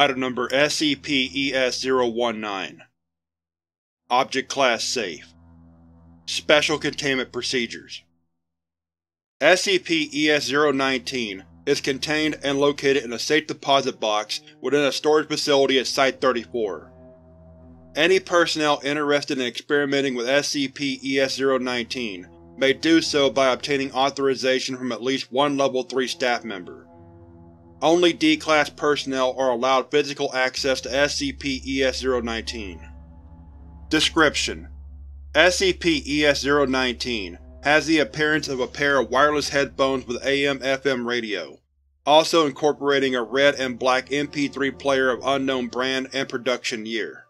Item number SCP-ES-019. Object Class Safe. Special Containment Procedures. SCP-ES-019 is contained and located in a safe deposit box within a storage facility at Site-34. Any personnel interested in experimenting with SCP-ES-019 may do so by obtaining authorization from at least one Level 3 staff member. Only D-Class personnel are allowed physical access to SCP-ES-019. Description: SCP-ES-019 has the appearance of a pair of wireless headphones with AM/FM radio, also incorporating a red and black MP3 player of unknown brand and production year.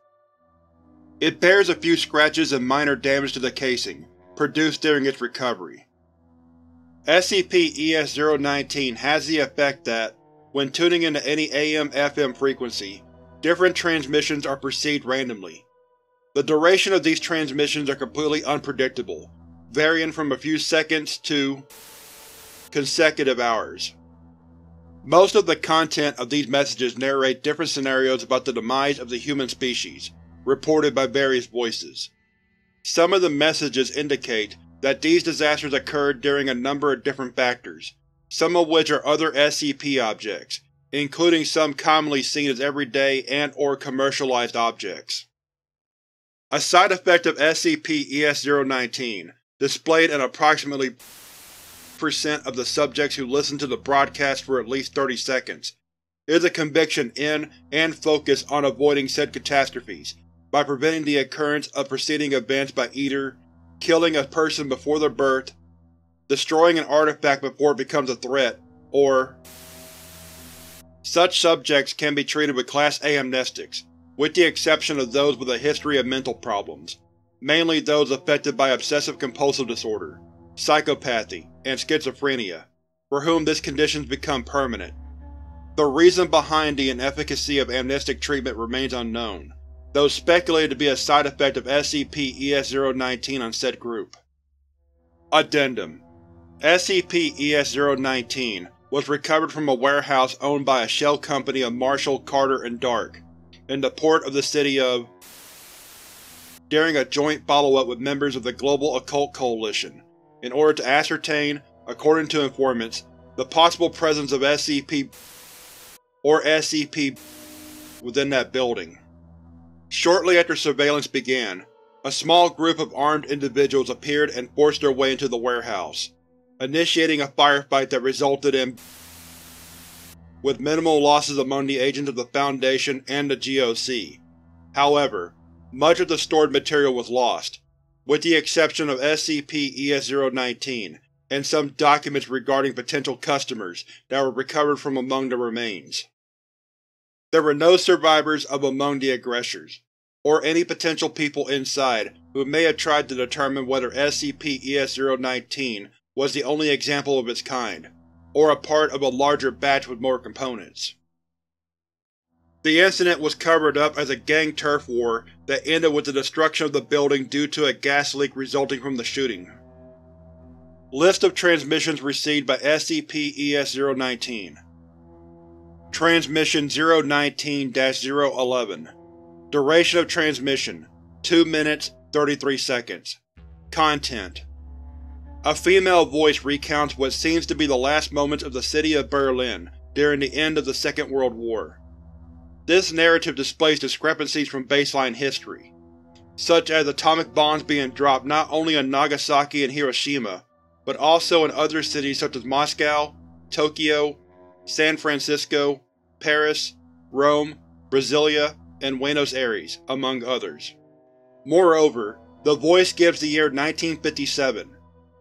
It bears a few scratches and minor damage to the casing, produced during its recovery. SCP-ES-019 has the effect that, when tuning into any AM/FM frequency, different transmissions are perceived randomly. The duration of these transmissions are completely unpredictable, varying from a few seconds to consecutive hours. Most of the content of these messages narrate different scenarios about the demise of the human species, reported by various voices. Some of the messages indicate that these disasters occurred during a number of different factors, some of which are other SCP objects, including some commonly seen as everyday and/or commercialized objects. A side effect of SCP-ES-019, displayed in approximately % of the subjects who listened to the broadcast for at least 30 seconds, is a conviction in and focus on avoiding said catastrophes by preventing the occurrence of preceding events by either killing a person before their birth, destroying an artifact before it becomes a threat, or… Such subjects can be treated with Class A amnestics, with the exception of those with a history of mental problems, mainly those affected by obsessive-compulsive disorder, psychopathy, and schizophrenia, for whom these conditions become permanent. The reason behind the inefficacy of amnestic treatment remains unknown, though speculated to be a side effect of SCP-ES-019 on said group. Addendum: SCP-ES-019 was recovered from a warehouse owned by a shell company of Marshall, Carter, and Dark, in the port of the city of during a joint follow-up with members of the Global Occult Coalition, in order to ascertain, according to informants, the possible presence of SCP or SCP within that building. Shortly after surveillance began, a small group of armed individuals appeared and forced their way into the warehouse, initiating a firefight that resulted in with minimal losses among the agents of the Foundation and the GOC. However, much of the stored material was lost, with the exception of SCP-ES-019 and some documents regarding potential customers that were recovered from among the remains. There were no survivors of among the aggressors, or any potential people inside who may have tried to determine whether SCP-ES-019 was the only example of its kind, or a part of a larger batch with more components. The incident was covered up as a gang turf war that ended with the destruction of the building due to a gas leak resulting from the shooting. List of transmissions received by SCP-ES-019. Transmission 019-011. Duration of transmission: 2 minutes, 33 seconds. Content: a female voice recounts what seems to be the last moments of the city of Berlin during the end of the Second World War. This narrative displays discrepancies from baseline history, such as atomic bombs being dropped not only in Nagasaki and Hiroshima, but also in other cities such as Moscow, Tokyo, San Francisco, Paris, Rome, Brasilia, and Buenos Aires, among others. Moreover, the voice gives the year 1957,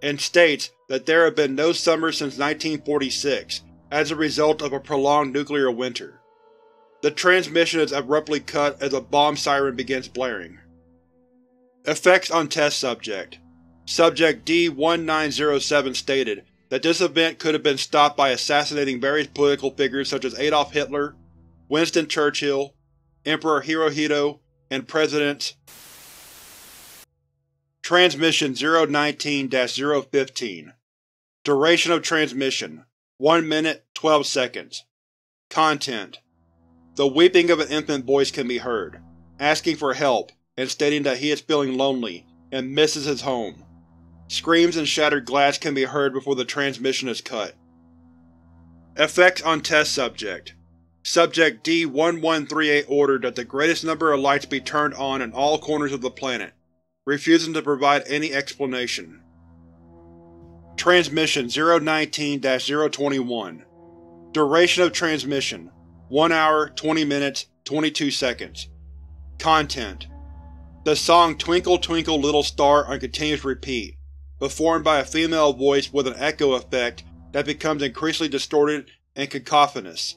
and states that there have been no summers since 1946 as a result of a prolonged nuclear winter. The transmission is abruptly cut as a bomb siren begins blaring. Effects on Test Subject: Subject D-1907 stated that this event could have been stopped by assassinating various political figures such as Adolf Hitler, Winston Churchill, Emperor Hirohito, and Presidents. Transmission 019-015. Duration of transmission: 1 minute, 12 seconds. Content: The weeping of an infant voice can be heard, asking for help and stating that he is feeling lonely and misses his home. Screams and shattered glass can be heard before the transmission is cut. Effects on Test Subject. Subject D-1138 ordered that the greatest number of lights be turned on in all corners of the planet, refusing to provide any explanation. Transmission 019-021. Duration of transmission 1 hour, 20 minutes, 22 seconds. Content: the song Twinkle Twinkle Little Star on continuous repeat, performed by a female voice with an echo effect that becomes increasingly distorted and cacophonous.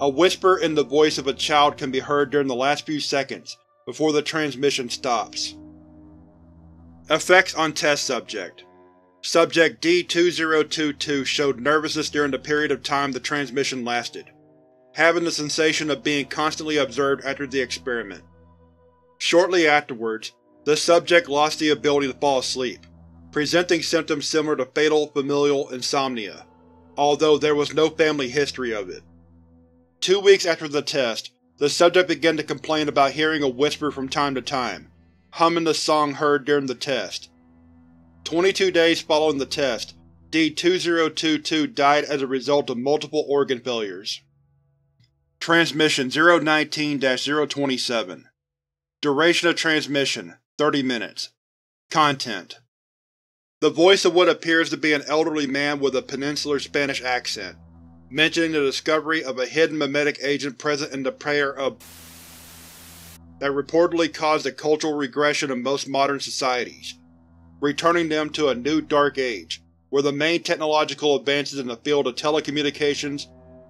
A whisper in the voice of a child can be heard during the last few seconds before the transmission stops. Effects on Test Subject. Subject D-2022 showed nervousness during the period of time the transmission lasted, having the sensation of being constantly observed after the experiment. Shortly afterwards, the subject lost the ability to fall asleep, presenting symptoms similar to fatal familial insomnia, although there was no family history of it. 2 weeks after the test, the subject began to complain about hearing a whisper from time to time, humming the song heard during the test. 22 days following the test, D-2022 died as a result of multiple organ failures. Transmission 019-027. Duration of transmission 30 minutes. Content: the voice of what appears to be an elderly man with a peninsular Spanish accent, mentioning the discovery of a hidden mimetic agent present in the prayer of that reportedly caused a cultural regression in most modern societies, returning them to a new dark age, where the main technological advances in the field of telecommunications,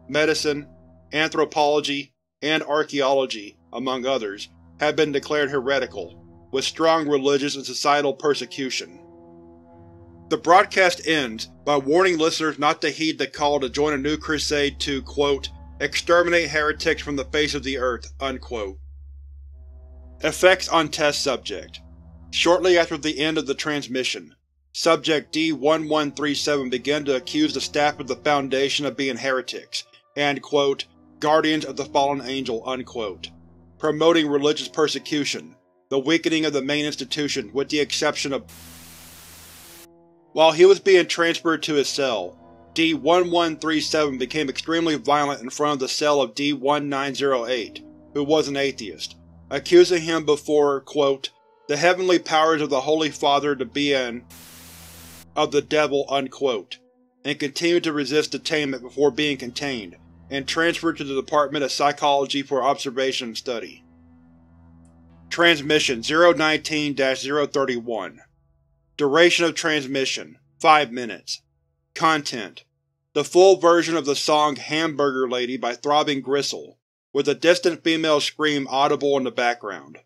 medicine, anthropology, and archaeology, among others, have been declared heretical, with strong religious and societal persecution. The broadcast ends by warning listeners not to heed the call to join a new crusade to, quote, exterminate heretics from the face of the earth, unquote. Effects on Test Subject. Shortly after the end of the transmission, Subject D-1137 began to accuse the staff of the Foundation of being heretics and, quote, guardians of the fallen angel, unquote, promoting religious persecution, the weakening of the main institution with the exception of. While he was being transferred to his cell, D-1137 became extremely violent in front of the cell of D-1908, who was an atheist, accusing him before, quote, the heavenly powers of the Holy Father to be an of the devil, unquote, and continued to resist detainment before being contained and transferred to the Department of Psychology for observation and study. Transmission 019-031. Duration of transmission 5 minutes. Content: the full version of the song Hamburger Lady by Throbbing Gristle, with a distant female scream audible in the background.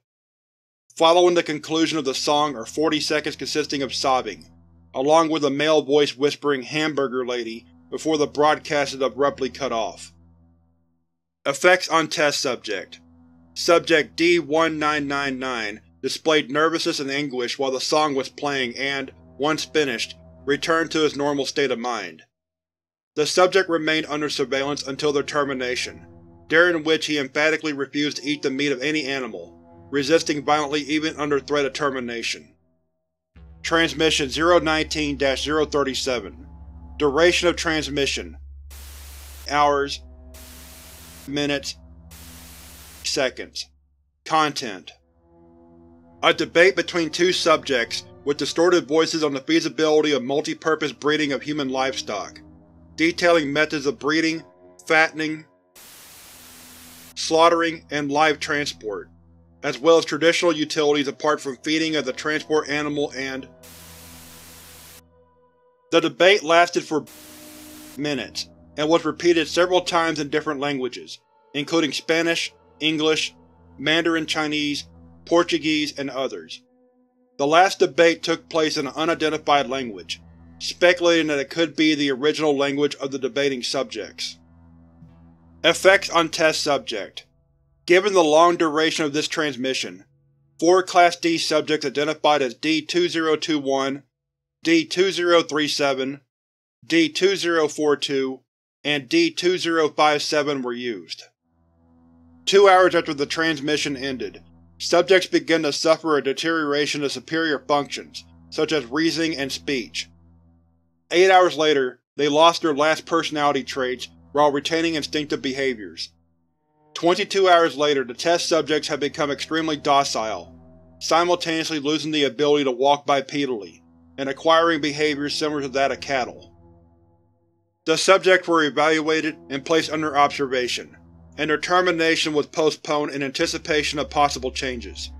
Following the conclusion of the song are 40 seconds consisting of sobbing, along with a male voice whispering Hamburger Lady before the broadcast is abruptly cut off. Effects on Test Subject. Subject D-1999 displayed nervousness and anguish while the song was playing and, once finished, returned to his normal state of mind. The subject remained under surveillance until their termination, during which he emphatically refused to eat the meat of any animal, resisting violently even under threat of termination. Transmission 019-037. Duration of transmission hours, minutes, seconds. Content: a debate between two subjects with distorted voices on the feasibility of multi-purpose breeding of human livestock, detailing methods of breeding, fattening, slaughtering, and live transport, as well as traditional utilities apart from feeding of the transport animal and… The debate lasted for minutes, and was repeated several times in different languages, including Spanish, English, Mandarin Chinese, Portuguese, and others. The last debate took place in an unidentified language, speculating that it could be the original language of the debating subjects. Effects on Test Subject. Given the long duration of this transmission, 4 Class D subjects identified as D-2021, D-2037, D-2042, and D-2057 were used. 2 hours after the transmission ended, subjects began to suffer a deterioration of superior functions, such as reasoning and speech. 8 hours later, they lost their last personality traits while retaining instinctive behaviors. 22 hours later, the test subjects had become extremely docile, simultaneously losing the ability to walk bipedally, and acquiring behaviors similar to that of cattle. The subjects were evaluated and placed under observation, and their termination was postponed in anticipation of possible changes.